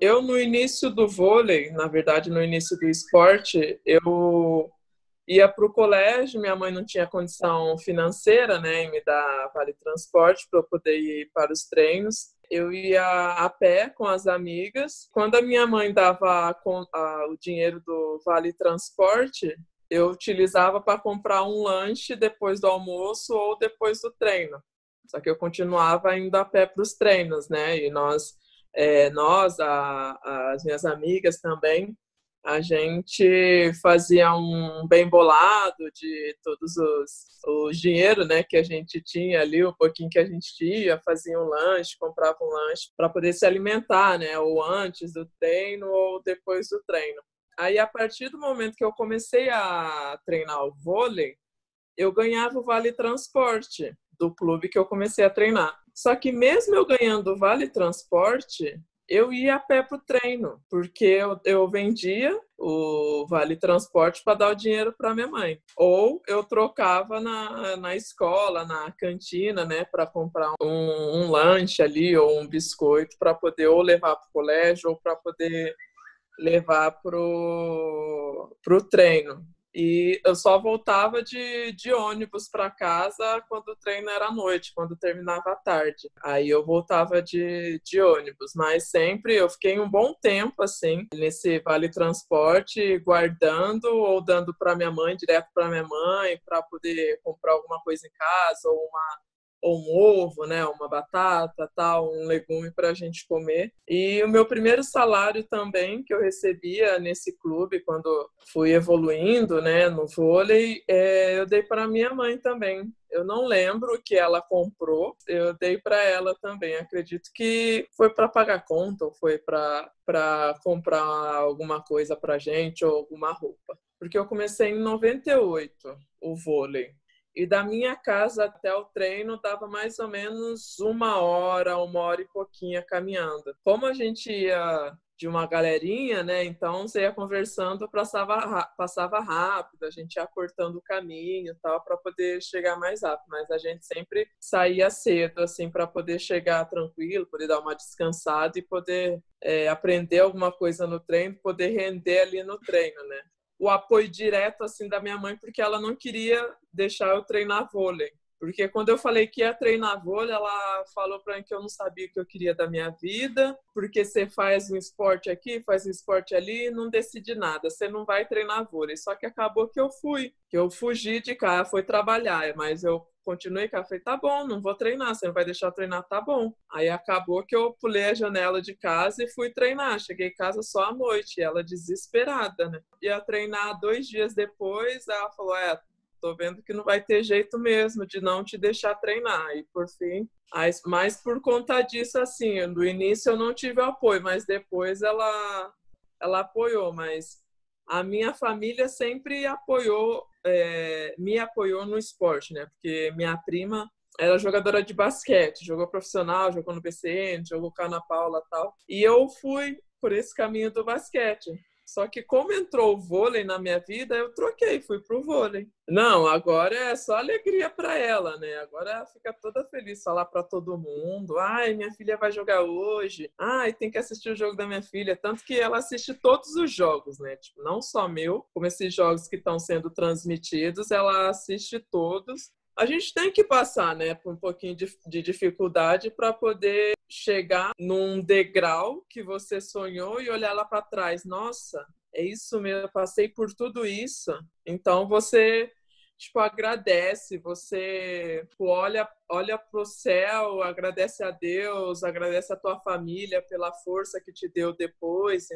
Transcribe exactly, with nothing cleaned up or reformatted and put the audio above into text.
Eu, no início do vôlei, na verdade, no início do esporte, eu ia para o colégio, minha mãe não tinha condição financeira, né, em me dar vale transporte para eu poder ir para os treinos. Eu ia a pé com as amigas. Quando a minha mãe dava o dinheiro do vale transporte, eu utilizava para comprar um lanche depois do almoço ou depois do treino. Só que eu continuava indo a pé para os treinos, né? E nós, é, nós a, as minhas amigas também, a gente fazia um bem bolado de todos os, os dinheiro, né, que a gente tinha ali, o pouquinho que a gente tinha, fazia um lanche, comprava um lanche para poder se alimentar, né? Ou antes do treino ou depois do treino. Aí, a partir do momento que eu comecei a treinar o vôlei, eu ganhava o vale transporte do clube que eu comecei a treinar. Só que mesmo eu ganhando o vale transporte, eu ia a pé pro treino, porque eu, eu vendia o vale transporte para dar o dinheiro para minha mãe. Ou eu trocava na, na escola, na cantina, né, para comprar um, um lanche ali ou um biscoito para poder ou levar pro colégio ou para poder levar pro, pro treino. E eu só voltava de, de ônibus para casa quando o treino era à noite, quando terminava à tarde. Aí eu voltava de, de ônibus, mas sempre eu fiquei um bom tempo assim, nesse vale-transporte, guardando ou dando para minha mãe, direto para minha mãe, para poder comprar alguma coisa em casa, ou uma... ou um ovo, né, uma batata, tal, um legume para a gente comer. E o meu primeiro salário também que eu recebia nesse clube, quando fui evoluindo, né, no vôlei, é, eu dei para minha mãe também. Eu não lembro o que ela comprou, eu dei para ela também. Acredito que foi para pagar conta ou foi para comprar alguma coisa para gente ou alguma roupa. Porque eu comecei em noventa e oito o vôlei. E da minha casa até o treino dava mais ou menos uma hora, uma hora e pouquinha caminhando. Como a gente ia de uma galerinha, né? Então você ia conversando, passava, passava rápido, a gente ia cortando o caminho e tal para poder chegar mais rápido. Mas a gente sempre saía cedo, assim, para poder chegar tranquilo, poder dar uma descansada e poder é, aprender alguma coisa no treino, poder render ali no treino, né? O apoio direto assim da minha mãe, porque ela não queria deixar eu treinar vôlei. Porque quando eu falei que ia treinar vôlei, ela falou para mim que eu não sabia o que eu queria da minha vida, porque você faz um esporte aqui, faz um esporte ali e não decide nada, você não vai treinar vôlei. Só que acabou que eu fui, que eu fugi de cá, fui trabalhar, mas eu continuei cá, falei, tá bom, não vou treinar, você não vai deixar eu treinar, tá bom. Aí acabou que eu pulei a janela de casa e fui treinar, cheguei em casa só à noite, ela desesperada, né? Ia treinar dois dias depois, ela falou, é, tô vendo que não vai ter jeito mesmo de não te deixar treinar. E por fim, mas por conta disso, assim, no início eu não tive apoio, mas depois ela, ela apoiou, mas a minha família sempre apoiou, é, me apoiou no esporte, né? Porque minha prima era jogadora de basquete, jogou profissional, jogou no B C N, jogou com a Ana Paula e tal. E eu fui por esse caminho do basquete. Só que como entrou o vôlei na minha vida, eu troquei, fui pro vôlei. Não, agora é só alegria para ela, né? Agora ela fica toda feliz, falar para todo mundo. Ai, minha filha vai jogar hoje. Ai, tem que assistir o jogo da minha filha. Tanto que ela assiste todos os jogos, né? Tipo, não só meu, como esses jogos que estão sendo transmitidos, ela assiste todos. A gente tem que passar, né, por um pouquinho de, de dificuldade para poder chegar num degrau que você sonhou e olhar lá para trás. Nossa, é isso mesmo, eu passei por tudo isso. Então você, tipo, agradece, você tipo, olha, olha pro céu, agradece a Deus, agradece a tua família pela força que te deu depois.